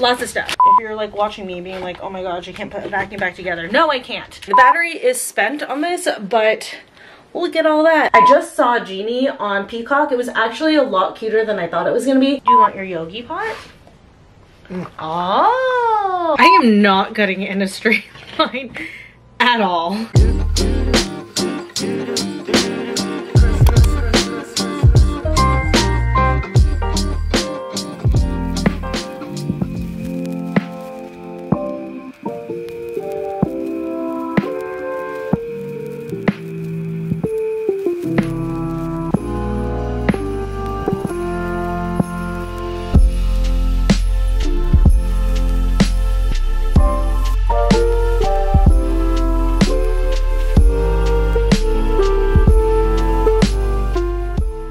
Lots of stuff. If you're like watching me being like, oh my god, you can't put a vacuum back together. No, I can't. The battery is spent on this, but look at all that. I just saw Genie on Peacock. It was actually a lot cuter than I thought it was gonna be. Do you want your Yogi Pot? Oh, I am not getting in a straight line at all.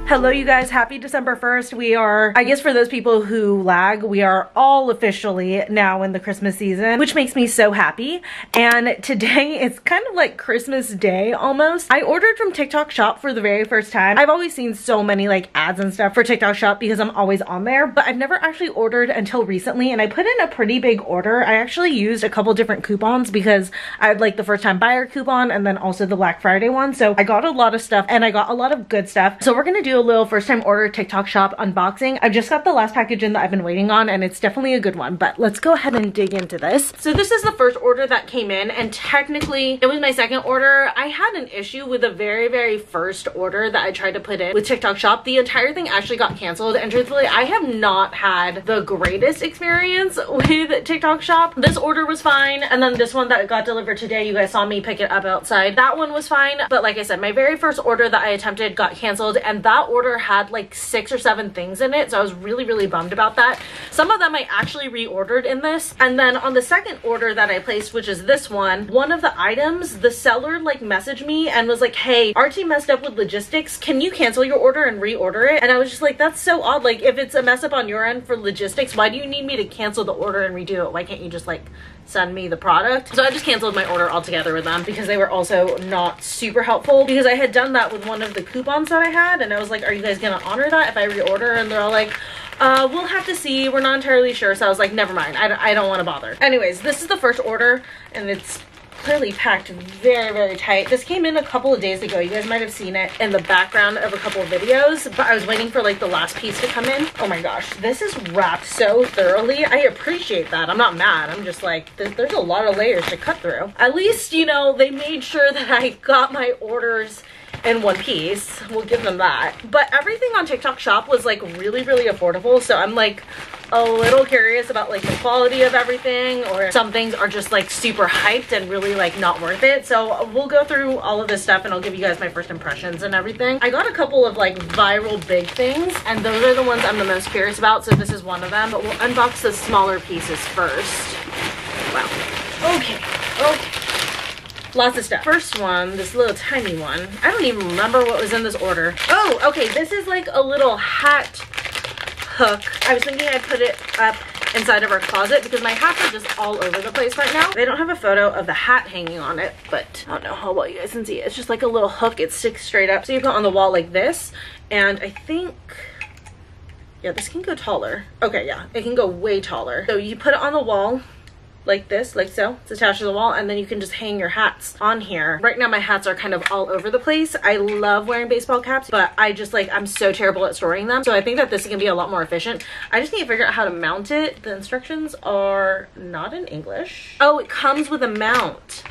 Hello you guys, happy December 1st. We are, I guess for those people who lag, we are all officially now in the Christmas season, which makes me so happy. And today it's kind of like Christmas Day almost. I ordered from TikTok Shop for the very first time. I've always seen so many like ads and stuff for TikTok Shop because I'm always on there, but I've never actually ordered until recently, and I put in a pretty big order. I actually used a couple different coupons because I had like the first time buyer coupon and then also the Black Friday one. So I got a lot of stuff and I got a lot of good stuff. So we're gonna do a little first time order TikTok Shop unboxing. I've just got the last package in that I've been waiting on, and it's definitely a good one, but let's go ahead and dig into this. So this is the first order that came in, and technically it was my second order. I had an issue with the very first order that I tried to put in with TikTok Shop. The entire thing actually got canceled, and truthfully I have not had the greatest experience with TikTok Shop. This order was fine, and then this one that got delivered today, you guys saw me pick it up outside. That one was fine, but like I said, my very first order that I attempted got canceled, and that order had like 6 or 7 things in it, so I was really bummed about that. Some of them I actually reordered in this, and then on the second order that I placed, which is this one of the items, the seller like messaged me and was like, hey, our team messed up with logistics, can you cancel your order and reorder it? And I was just like, that's so odd. Like, if it's a mess up on your end for logistics, why do you need me to cancel the order and redo it? Why can't you just like send me the product? So I just canceled my order altogether with them because they were also not super helpful, because I had done that with one of the coupons that I had, and I was like, are you guys gonna honor that if I reorder? And they're all like, we'll have to see, we're not entirely sure. So I was like, never mind, I don't want to bother. Anyways, this is the first order, and it's clearly packed very tight. This came in a couple of days ago. You guys might have seen it in the background of a couple of videos, but I was waiting for like the last piece to come in. Oh my gosh, this is wrapped so thoroughly. I appreciate that. I'm not mad. I'm just like, there's a lot of layers to cut through. At least, you know, they made sure that I got my orders in one piece. We'll give them that. But everything on TikTok Shop was like really affordable, so I'm like a little curious about like the quality of everything, or some things are just like super hyped and really like not worth it. So we'll go through all of this stuff and I'll give you guys my first impressions and everything. I got a couple of like viral big things, and those are the ones I'm the most curious about, so this is one of them, but we'll unbox the smaller pieces first. Wow. Okay. Lots of stuff. First one, this little tiny one. I don't even remember what was in this order. Oh, okay. This is like a little hat hook. I was thinking I'd put it up inside of our closet because my hats are just all over the place right now. They don't have a photo of the hat hanging on it, but I don't know how well you guys can see it. It's just like a little hook. It sticks straight up. So you put it on the wall like this, and I think... yeah, this can go taller. Okay, yeah. It can go way taller. So you put it on the wall like this, like so. It's attached to the wall, and then you can just hang your hats on here. Right now my hats are kind of all over the place. I love wearing baseball caps, but I just like, I'm so terrible at storing them. So I think that this is gonna be a lot more efficient. I just need to figure out how to mount it. The instructions are not in English. Oh, it comes with a mount.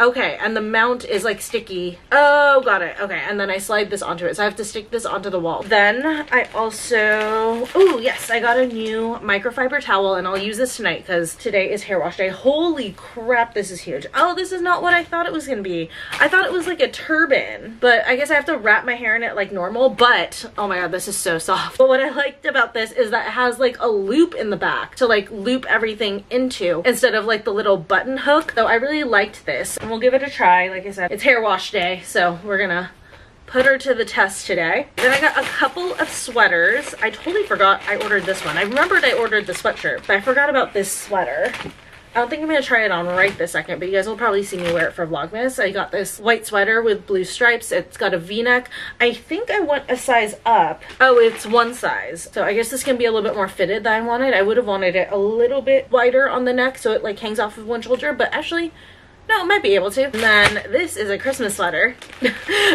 Okay, and the mount is like sticky. Oh, got it. Okay, and then I slide this onto it, so I have to stick this onto the wall. Then I also, oh yes, I got a new microfiber towel, and I'll use this tonight because today is hair wash day. Holy crap, this is huge. Oh, this is not what I thought it was gonna be. I thought it was like a turban, but I guess I have to wrap my hair in it like normal. But oh my god, this is so soft. But what I liked about this is that it has like a loop in the back to like loop everything into, instead of like the little button hook. So I really liked this. We'll give it a try. Like I said, it's hair wash day, so we're gonna put her to the test today. Then I got a couple of sweaters. I totally forgot I ordered this one. I remembered I ordered the sweatshirt, but I forgot about this sweater. I don't think I'm gonna try it on right this second, but you guys will probably see me wear it for Vlogmas. I got this white sweater with blue stripes. It's got a v-neck. I think I want a size up. Oh, it's one size. So I guess this can be a little bit more fitted than I wanted. I would have wanted it a little bit wider on the neck so it like hangs off of one shoulder, but actually, no, I might be able to. And then this is a Christmas sweater.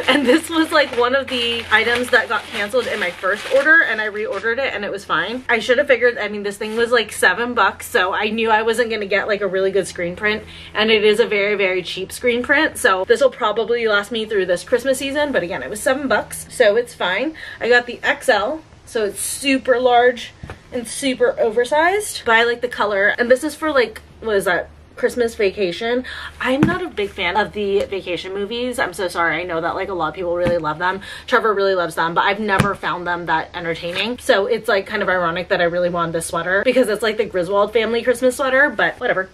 And this was like one of the items that got canceled in my first order, and I reordered it and it was fine. I should have figured, I mean, this thing was like $7, so I knew I wasn't gonna get like a really good screen print, and it is a very, very cheap screen print. So this will probably last me through this Christmas season, but again, it was $7, so it's fine. I got the XL, so it's super large and super oversized, but I like the color. And this is for like, what is that? Christmas Vacation. I'm not a big fan of the vacation movies. I'm so sorry. I know that like a lot of people really love them. Trevor really loves them, but I've never found them that entertaining. So it's like kind of ironic that I really wanted this sweater because it's like the Griswold family Christmas sweater, but whatever.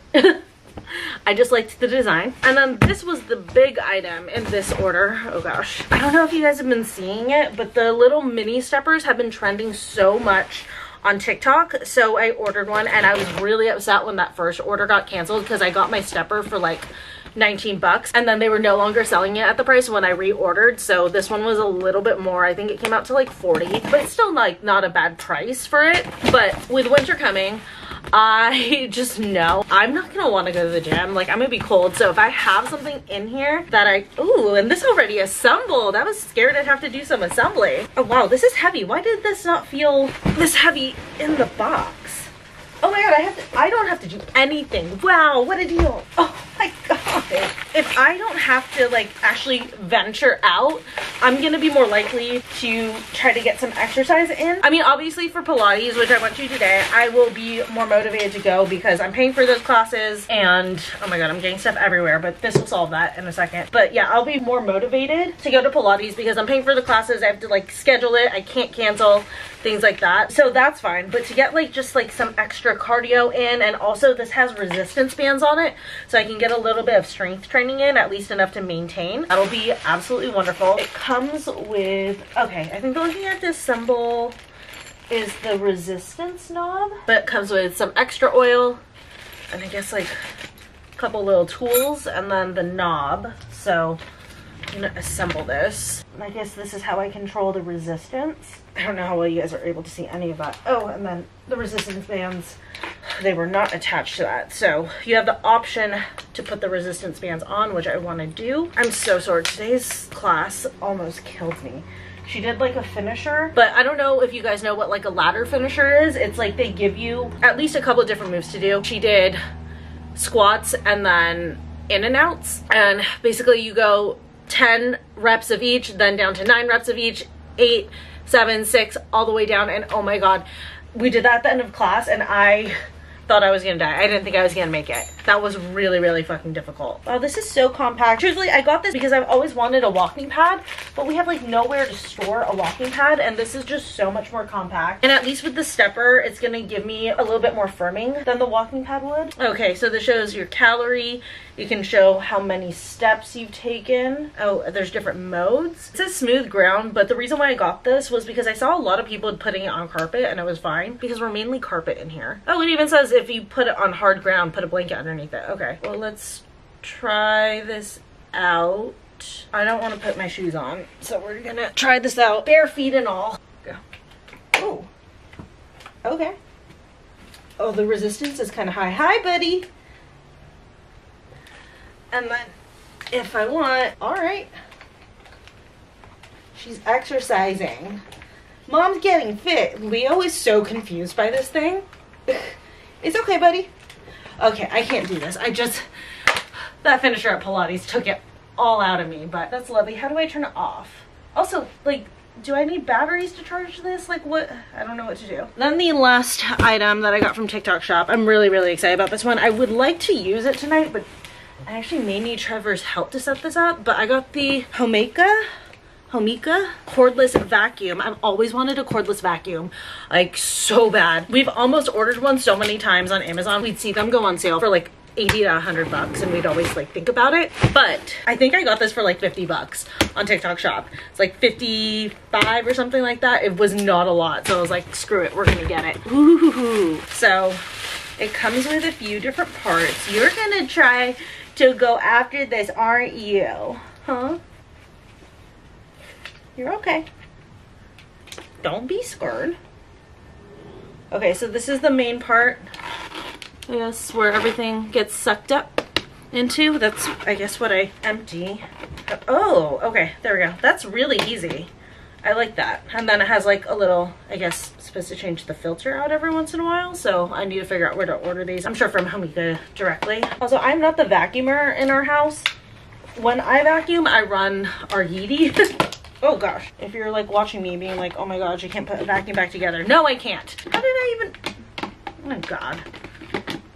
I just liked the design. And then this was the big item in this order. Oh gosh. I don't know if you guys have been seeing it, but the little mini steppers have been trending so much on TikTok. So I ordered one, and I was really upset when that first order got canceled because I got my stepper for like $19, and then they were no longer selling it at the price when I reordered. So this one was a little bit more. I think it came out to like 40, but it's still like not a bad price for it. But with winter coming, I just know I'm not gonna want to go to the gym. Like, I'm gonna be cold. So if I have something in here that I, ooh, and this already assembled. I was scared I'd have to do some assembly. Oh wow, this is heavy. Why did this not feel this heavy in the box? Oh my god, I don't have to do anything. Wow, what a deal. Oh my god. If I don't have to like actually venture out, I'm gonna be more likely to try to get some exercise in. I mean, obviously for Pilates, which I went to today, I will be more motivated to go because I'm paying for those classes, and oh my god, I'm getting stuff everywhere, but this will solve that in a second. But yeah, I'll be more motivated to go to Pilates because I'm paying for the classes. I have to like schedule it. I can't cancel things like that. So that's fine. But to get like just like some extra cardio in, and also this has resistance bands on it, so I can get a little bit of strength training in, at least enough to maintain. That'll be absolutely wonderful. It comes with, okay, I think the only thing I have to assemble is the resistance knob, but it comes with some extra oil and I guess like a couple little tools and then the knob. So I'm gonna assemble this. I guess this is how I control the resistance. I don't know how well you guys are able to see any of that. Oh, and then the resistance bands, they were not attached to that. So you have the option to put the resistance bands on, which I want to do. I'm so sore. Today's class almost killed me. She did like a finisher, but I don't know if you guys know what like a ladder finisher is. It's like they give you at least a couple of different moves to do. She did squats and then in and outs. And basically you go 10 reps of each, then down to 9 reps of each, 8, 7, 6, all the way down. And oh my god, we did that at the end of class and I thought I was gonna die. I didn't think I was gonna make it. That was really, really fucking difficult. Wow, this is so compact. Truthfully, I got this because I've always wanted a walking pad, but we have like nowhere to store a walking pad, and this is just so much more compact. And at least with the stepper, it's gonna give me a little bit more firming than the walking pad would. Okay, so this shows your calorie. You can show how many steps you've taken. Oh, there's different modes. It says smooth ground, but the reason why I got this was because I saw a lot of people putting it on carpet and it was fine because we're mainly carpet in here. Oh, it even says if you put it on hard ground, put a blanket underneath it. Okay, well, let's try this out. I don't want to put my shoes on, so we're gonna try this out. Bare feet and all. Go. Oh, okay. Oh, the resistance is kind of high. Hi, buddy. And then if I want, all right. She's exercising. Mom's getting fit. Leo is so confused by this thing. It's okay, buddy. Okay, I can't do this. That finisher at Pilates took it all out of me, but that's lovely. How do I turn it off? Also, like, do I need batteries to charge this? Like, what? I don't know what to do. Then the last item that I got from TikTok Shop. I'm really, really excited about this one. I would like to use it tonight, but I actually may need Trevor's help to set this up, but I got the Homeika cordless vacuum. I've always wanted a cordless vacuum, like so bad. We've almost ordered one so many times on Amazon. We'd see them go on sale for like 80 to $100 and we'd always like think about it. But I think I got this for like $50 on TikTok Shop. It's like 55 or something like that. It was not a lot. So I was like, screw it, we're gonna get it. Ooh. So It comes with a few different parts. You're gonna try to go after this, aren't you? Huh? You're okay. Don't be scared. Okay, so this is the main part. I guess where everything gets sucked up into. That's, I guess, what I empty. Oh, okay, there we go. That's really easy. I like that. And then it has like a little, I guess, supposed to change the filter out every once in a while. So I need to figure out where to order these. I'm sure from Homeika directly. Also, I'm not the vacuumer in our house. When I vacuum, I run our Yeedi. Oh gosh. If you're like watching me being like, oh my God, you can't put a vacuum back together. No, I can't. How did I even, oh my God.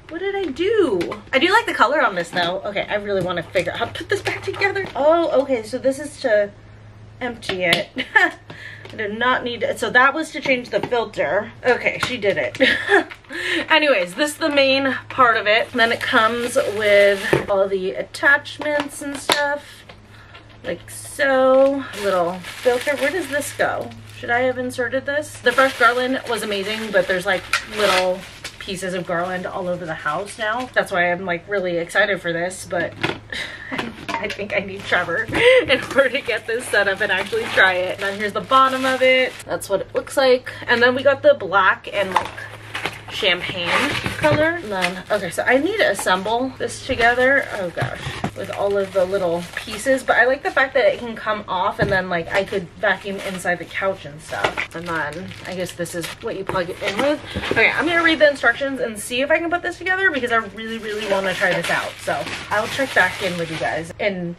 What did I do? I do like the color on this though. Okay, I really want to figure out how to put this back together. Oh, okay, so this is to empty it. I did not need it. So that was to change the filter. Okay, she did it. Anyways, this is the main part of it. And then it comes with all the attachments and stuff. Like so. Little filter. Where does this go? Should I have inserted this? The fresh garland was amazing, but there's like little pieces of garland all over the house now. That's why I'm like really excited for this, but I think I need Trevor in order to get this set up and actually try it. And then here's the bottom of it. That's what it looks like. And then we got the black and like champagne color. And then, okay, so I need to assemble this together. Oh gosh, with all of the little pieces. But I like the fact that it can come off and then like I could vacuum inside the couch and stuff. And then I guess this is what you plug it in with. Okay, I'm gonna read the instructions and see if I can put this together because I really wanna try this out. So I'll check back in with you guys in,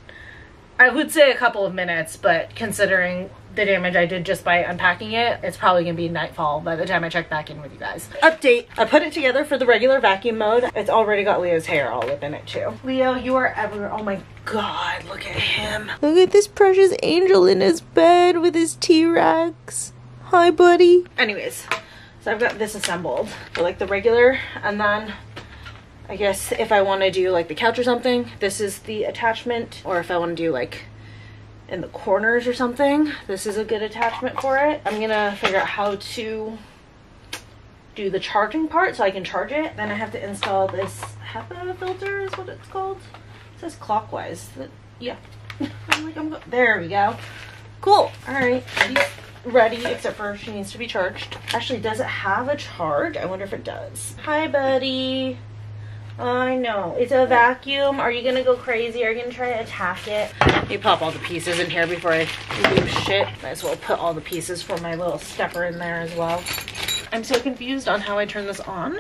I would say, a couple of minutes, but considering the damage I did just by unpacking it, it's probably gonna be nightfall by the time I check back in with you guys. Update, I put it together for the regular vacuum mode. It's already got Leo's hair all up in it too. Leo, you are everywhere. Oh my God, look at him. Look at this precious angel in his bed with his T-Rex. Hi, buddy. Anyways, so I've got this assembled for like the regular, and then I guess if I wanna do like the couch or something, this is the attachment, or if I wanna do like in the corners or something, this is a good attachment for it. I'm gonna figure out how to do the charging part so I can charge it. Then I have to install this HEPA filter is what it's called. It says clockwise. Yeah. There we go. Cool. All right, ready, except for she needs to be charged. Actually, does it have a charge? I wonder if it does. Hi, buddy. I know, it's a vacuum. Are you gonna go crazy? Are you gonna try to attack it? You pop all the pieces in here before I lose shit. Might as well put all the pieces for my little stepper in there as well. I'm so confused on how I turn this on.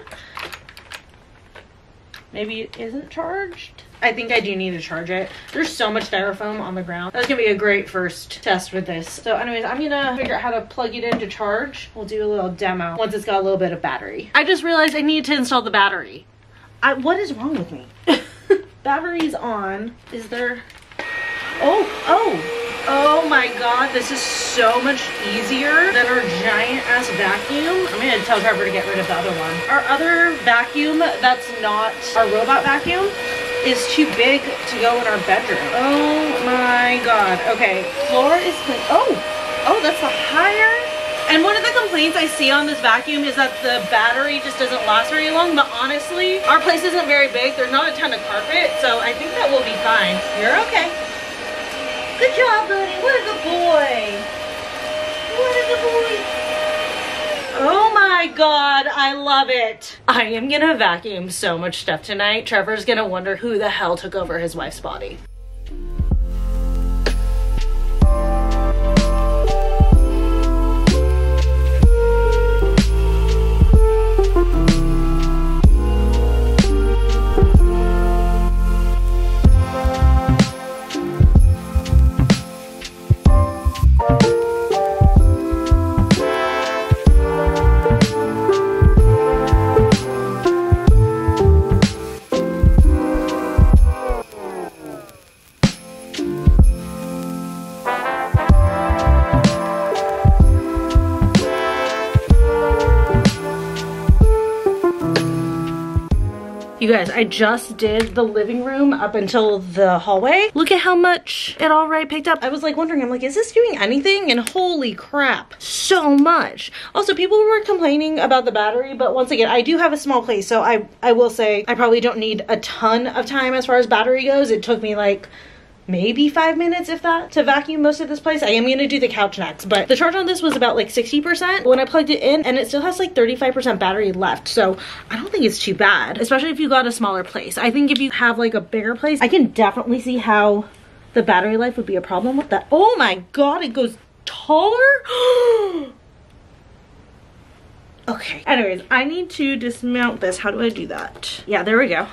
Maybe it isn't charged? I think I do need to charge it. There's so much styrofoam on the ground. That's gonna be a great first test with this. So anyways, I'm gonna figure out how to plug it in to charge. We'll do a little demo once it's got a little bit of battery. I just realized I need to install the battery. What is wrong with me? Battery's on. Is there, oh my God, this is so much easier than our giant ass vacuum. I'm gonna tell Trevor to get rid of the other one. Our other vacuum that's not our robot vacuum is too big to go in our bedroom. Oh my God, okay, floor is clean. Oh, that's the higher. And one of the complaints I see on this vacuum is that the battery just doesn't last very long, but honestly, our place isn't very big. There's not a ton of carpet, so I think that we'll be fine. You're okay. Good job, buddy. What a good boy. What a good boy. Oh my God, I love it. I am gonna vacuum so much stuff tonight. Trevor's gonna wonder who the hell took over his wife's body. You guys, I just did the living room up until the hallway. Look at how much it already picked up. I was like wondering, I'm like, is this doing anything? And holy crap, so much. Also, people were complaining about the battery, but once again, I do have a small place, so I will say I probably don't need a ton of time as far as battery goes. It took me like maybe 5 minutes, if that, to vacuum most of this place. I am gonna do the couch next, but the charge on this was about like 60% when I plugged it in, and it still has like 35% battery left, so I don't think it's too bad, especially if you got a smaller place. I think if you have like a bigger place, I can definitely see how the battery life would be a problem with that. Oh my god, it goes taller? Okay, anyways, I need to dismount this. How do I do that? Yeah, there we go.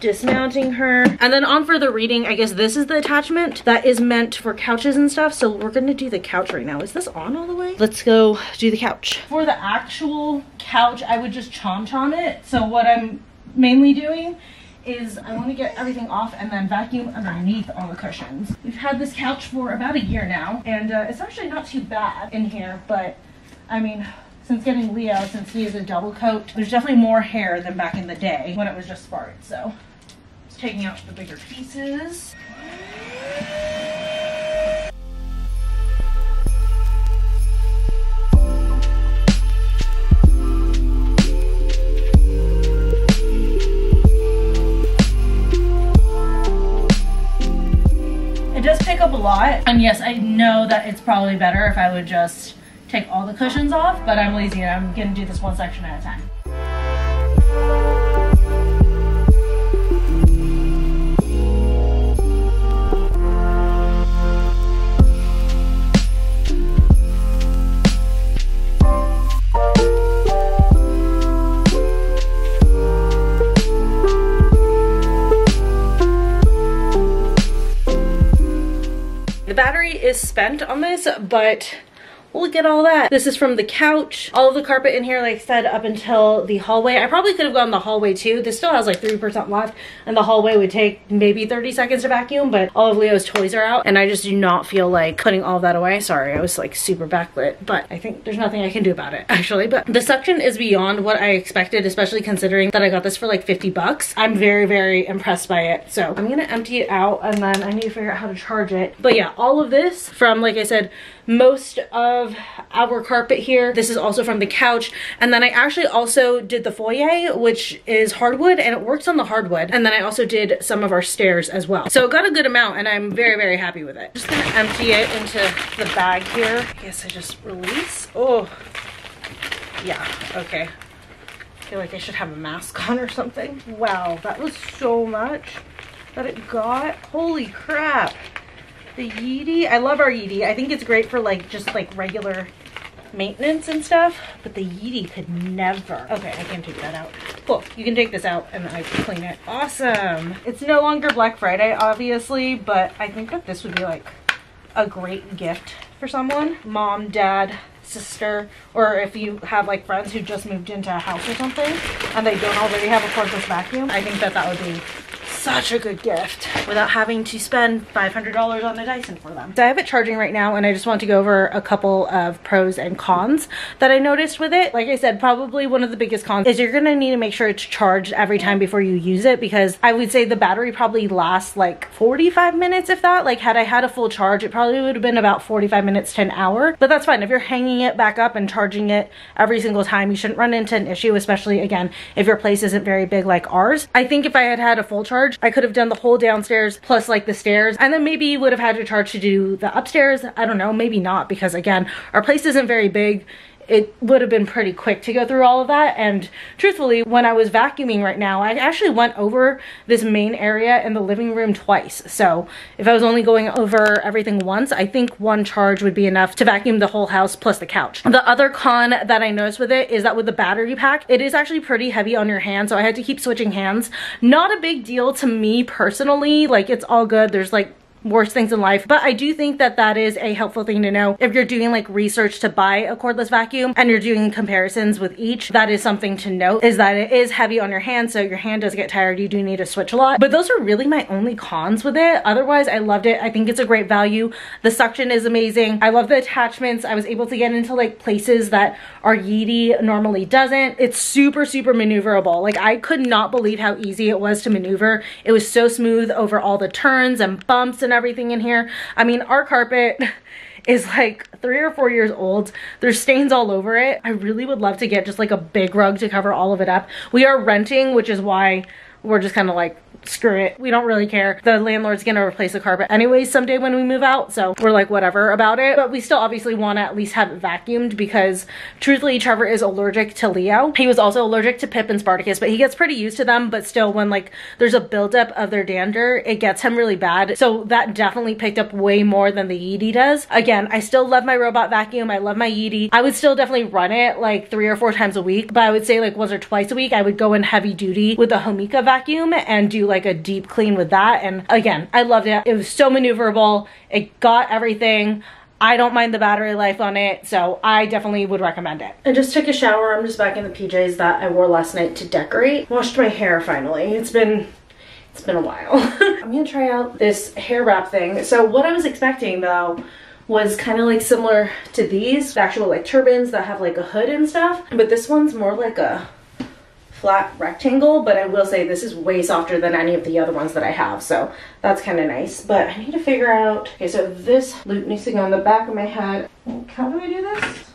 Dismounting her. And then on for the reading, I guess this is the attachment that is meant for couches and stuff. So we're gonna do the couch right now. Is this on all the way? Let's go do the couch. For the actual couch, I would just chom it. So what I'm mainly doing is I want to get everything off and then vacuum underneath all the cushions. We've had this couch for about a year now, and it's actually not too bad in here, but I mean, since getting Leo, since he is a double coat, there's definitely more hair than back in the day when it was just sparred, so. Taking out the bigger pieces. It does pick up a lot, and yes, I know that it's probably better if I would just take all the cushions off, but I'm lazy and I'm gonna do this one section at a time. The battery is spent on this, but look at all that. This is from the couch. All of the carpet in here, like I said, up until the hallway. I probably could have gone the hallway too. This still has like 3% left, and the hallway would take maybe 30 seconds to vacuum, but all of Leo's toys are out, and I just do not feel like putting all that away. Sorry, I was like super backlit, but I think there's nothing I can do about it, actually. But the suction is beyond what I expected, especially considering that I got this for like 50 bucks. I'm very, very impressed by it. So I'm gonna empty it out, and then I need to figure out how to charge it. But yeah, all of this from, like I said, most of our carpet here. This is also from the couch, and then I actually also did the foyer, which is hardwood, and it works on the hardwood, and then I also did some of our stairs as well. So it got a good amount, and I'm very, very happy with it. Just gonna empty it into the bag here. I guess I just release. Oh yeah, okay. I feel like I should have a mask on or something. Wow, that was so much that it got. Holy crap. The Yeedi, I love our Yeedi. I think it's great for like just like regular maintenance and stuff, but the Yeedi could never. Okay, I can take that out. Cool, you can take this out and I clean it. Awesome. It's no longer Black Friday, obviously, but I think that this would be like a great gift for someone. Mom, dad, sister, or if you have like friends who just moved into a house or something and they don't already have a cordless vacuum, I think that would be such a good gift without having to spend $500 on a Dyson for them. So I have it charging right now, and I just want to go over a couple of pros and cons that I noticed with it. Like I said, probably one of the biggest cons is you're gonna need to make sure it's charged every time before you use it, because I would say the battery probably lasts like 45 minutes if that. Like had I had a full charge, it probably would have been about 45 minutes to an hour, but that's fine. If you're hanging it back up and charging it every single time, you shouldn't run into an issue, especially again, if your place isn't very big like ours. I think if I had had a full charge, I could have done the whole downstairs plus like the stairs, and then maybe would have had to charge to do the upstairs. I don't know, maybe not, because again, our place isn't very big. It would have been pretty quick to go through all of that, and truthfully, when I was vacuuming right now, I actually went over this main area and the living room twice. So if I was only going over everything once, I think one charge would be enough to vacuum the whole house plus the couch. The other con that I noticed with it is that with the battery pack, it is actually pretty heavy on your hand, so I had to keep switching hands. Not a big deal to me personally, like it's all good. There's like worse things in life. But I do think that that is a helpful thing to know. If you're doing like research to buy a cordless vacuum and you're doing comparisons with each, that is something to note, is that it is heavy on your hand, so your hand does get tired. You do need to switch a lot. But those are really my only cons with it. Otherwise, I loved it. I think it's a great value. The suction is amazing. I love the attachments. I was able to get into like places that our Yeedi normally doesn't. It's super, super maneuverable. Like I could not believe how easy it was to maneuver. It was so smooth over all the turns and bumps and everything in here. I mean, our carpet is like 3 or 4 years old. There's stains all over it. I really would love to get just like a big rug to cover all of it up. We are renting, which is why we're just kind of like, screw it. We don't really care. The landlord's gonna replace the carpet anyways someday when we move out, so we're like whatever about it. But we still obviously want to at least have it vacuumed because truthfully Trevor is allergic to Leo. He was also allergic to Pip and Spartacus, but he gets pretty used to them. But still, when like there's a buildup of their dander, it gets him really bad. So that definitely picked up way more than the Yeedi does. Again, I still love my robot vacuum. I love my Yeedi. I would still definitely run it like 3 or 4 times a week, but I would say like once or twice a week I would go in heavy duty with the Homeika vacuum and do like a deep clean with that. And again, I loved it. It was so maneuverable. It got everything. I don't mind the battery life on it, so I definitely would recommend it. I just took a shower. I'm just back in the PJs that I wore last night to decorate. Washed my hair finally. It's been a while. I'm gonna try out this hair wrap thing. So what I was expecting though was kind of like similar to these, the actual like turbans that have like a hood and stuff, but this one's more like a flat rectangle. But I will say this is way softer than any of the other ones that I have, so that's kind of nice. But I need to figure out, okay, so this loop needs to go on the back of my head. How do I do this?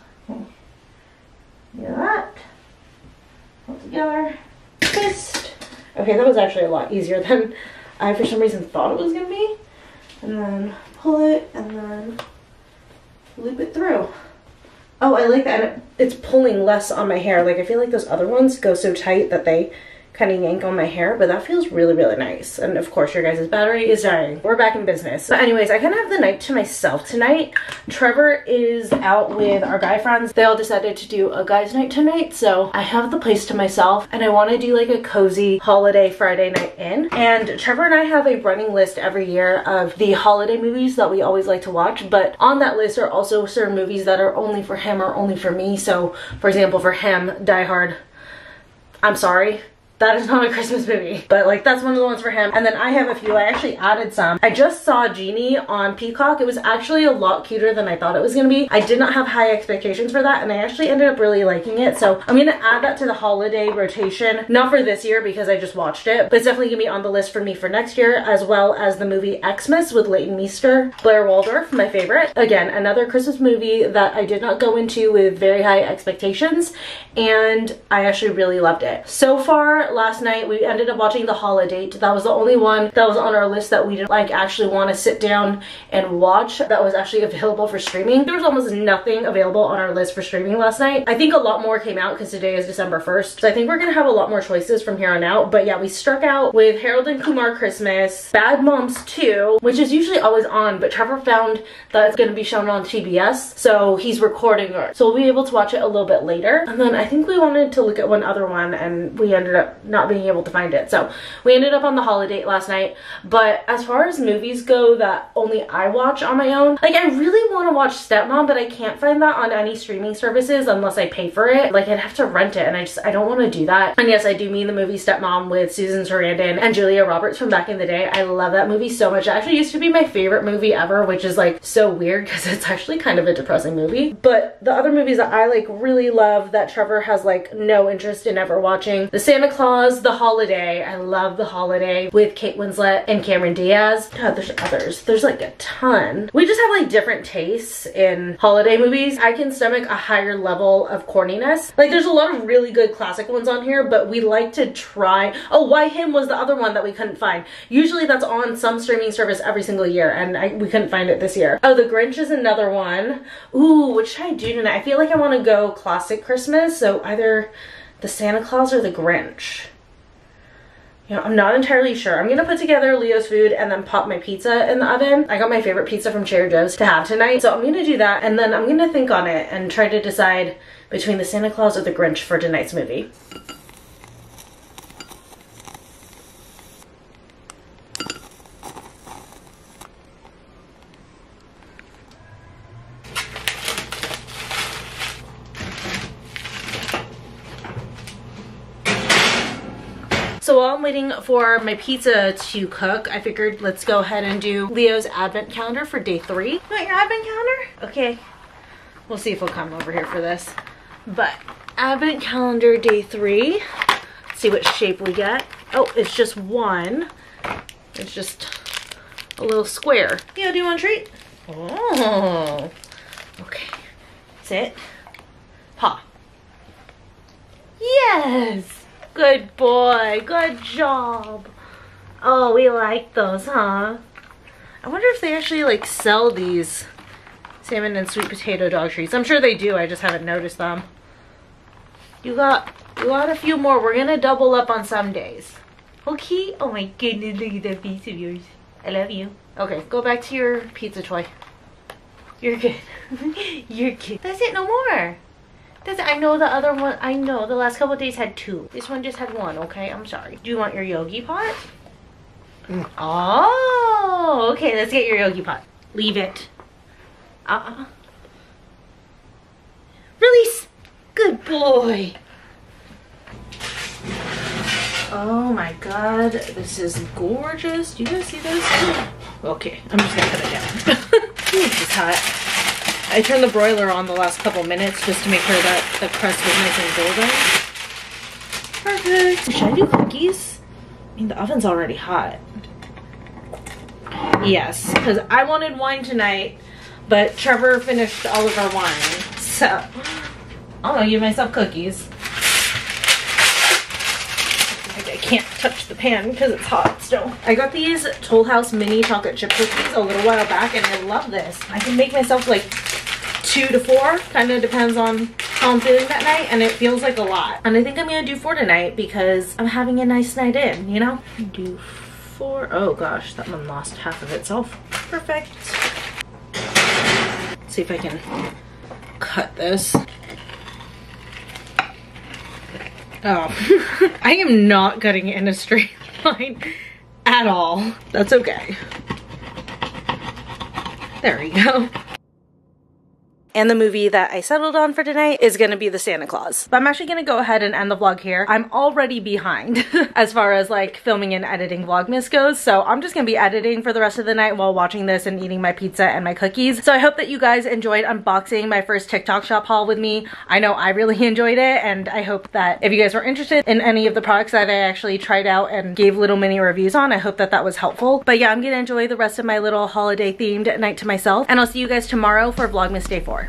Do that. All together. Twist. Okay, that was actually a lot easier than I for some reason thought it was gonna be. And then pull it and then loop it through. Oh, I like that. It's pulling less on my hair. Like I feel like those other ones go so tight that they kind of yank on my hair, but that feels really, really nice. And of course your guys' battery is dying. We're back in business. But anyways, I kind of have the night to myself tonight. Trevor is out with our guy friends. They all decided to do a guys night tonight, so I have the place to myself, and I want to do like a cozy holiday Friday night in. And Trevor and I have a running list every year of the holiday movies that we always like to watch, but on that list are also certain movies that are only for him or only for me. So for example, for him, Die Hard. I'm sorry, that is not a Christmas movie, but like that's one of the ones for him. And then I have a few. I actually added some. I just saw Genie on Peacock. It was actually a lot cuter than I thought it was gonna be. I did not have high expectations for that, and I actually ended up really liking it. So I'm gonna add that to the holiday rotation. Not for this year because I just watched it, but it's definitely gonna be on the list for me for next year, as well as the movie Xmas with Leighton Meester. Blair Waldorf, my favorite. Again, another Christmas movie that I did not go into with very high expectations, and I actually really loved it. So far, last night we ended up watching The Holiday. That was the only one that was on our list that we didn't like actually want to sit down and watch, that was actually available for streaming. There was almost nothing available on our list for streaming last night. I think a lot more came out because today is December 1st. So I think we're gonna have a lot more choices from here on out. But yeah, we struck out with Harold and Kumar Christmas, Bad Moms 2, which is usually always on, but Trevor found that it's gonna be shown on TBS, so he's recording it. So we'll be able to watch it a little bit later. And then I think we wanted to look at one other one and we ended up not being able to find it, so we ended up on The Holiday last night. But as far as movies go that only I watch on my own, like I really want to watch Stepmom, but I can't find that on any streaming services unless I pay for it. Like I'd have to rent it, and I don't want to do that. And yes, I do mean the movie Stepmom with Susan Sarandon and Julia Roberts from back in the day. I love that movie so much. It actually used to be my favorite movie ever, which is like so weird because it's actually kind of a depressing movie. But the other movies that I like really love that Trevor has like no interest in ever watching, the Santa Claus, The Holiday. I love The Holiday with Kate Winslet and Cameron Diaz. God, there's others. There's like a ton. We just have like different tastes in holiday movies. I can stomach a higher level of corniness. Like there's a lot of really good classic ones on here, but we like to try. Oh, Why Him was the other one that we couldn't find. Usually that's on some streaming service every single year, and we couldn't find it this year. Oh, The Grinch is another one. Ooh, what should I do tonight? I feel like I want to go classic Christmas, so either The Santa Claus or The Grinch. You know, I'm not entirely sure. I'm gonna put together Leo's food and then pop my pizza in the oven. I got my favorite pizza from Trader Joe's to have tonight, so I'm gonna do that, and then I'm gonna think on it and try to decide between The Santa Claus or The Grinch for tonight's movie. So while I'm waiting for my pizza to cook, I figured let's go ahead and do Leo's advent calendar for day 3. You want your advent calendar? Okay. We'll see if he'll come over here for this. But advent calendar day 3. Let's see what shape we get. Oh, it's just one. It's just a little square. Leo, do you want a treat? Oh. Okay. Sit. Paw. Yes. Good boy. Good job. Oh, we like those, huh? I wonder if they actually like sell these salmon and sweet potato dog treats. I'm sure they do. I just haven't noticed them. You got a few more. We're gonna double up on some days. Okay. Oh my goodness, look at that piece of yours. I love you. Okay, go back to your pizza toy. You're good. You're good. That's it, no more. That's it. I know the other one, I know the last couple of days had 2. This one just had 1, okay? I'm sorry. Do you want your Yogi Pot? Oh, okay, let's get your Yogi Pot. Leave it. Release. Good boy. Oh my god, this is gorgeous. Do you guys see this? Okay, I'm just gonna put it down. This is hot. I turned the broiler on the last couple minutes just to make sure that the crust was nice and golden. Perfect. Should I do cookies? I mean, the oven's already hot. Yes, because I wanted wine tonight, but Trevor finished all of our wine. So, I'm gonna give myself cookies. I can't touch the pan because it's hot still. I got these Toll House mini chocolate chip cookies a little while back and I love this. I can make myself like 2 to 4, kind of depends on how I'm feeling that night, and it feels like a lot. And I think I'm gonna do 4 tonight because I'm having a nice night in, you know? Do 4, oh gosh, that one lost half of itself. Perfect. Let's see if I can cut this. Oh, I am not cutting it in a straight line at all. That's okay. There we go. And the movie that I settled on for tonight is gonna be The Santa Claus. But I'm actually gonna go ahead and end the vlog here. I'm already behind as far as like filming and editing Vlogmas goes, so I'm just gonna be editing for the rest of the night while watching this and eating my pizza and my cookies. So I hope that you guys enjoyed unboxing my first TikTok shop haul with me. I know I really enjoyed it, and I hope that if you guys were interested in any of the products that I actually tried out and gave little mini reviews on, I hope that that was helpful. But yeah, I'm gonna enjoy the rest of my little holiday themed night to myself, and I'll see you guys tomorrow for Vlogmas Day 4.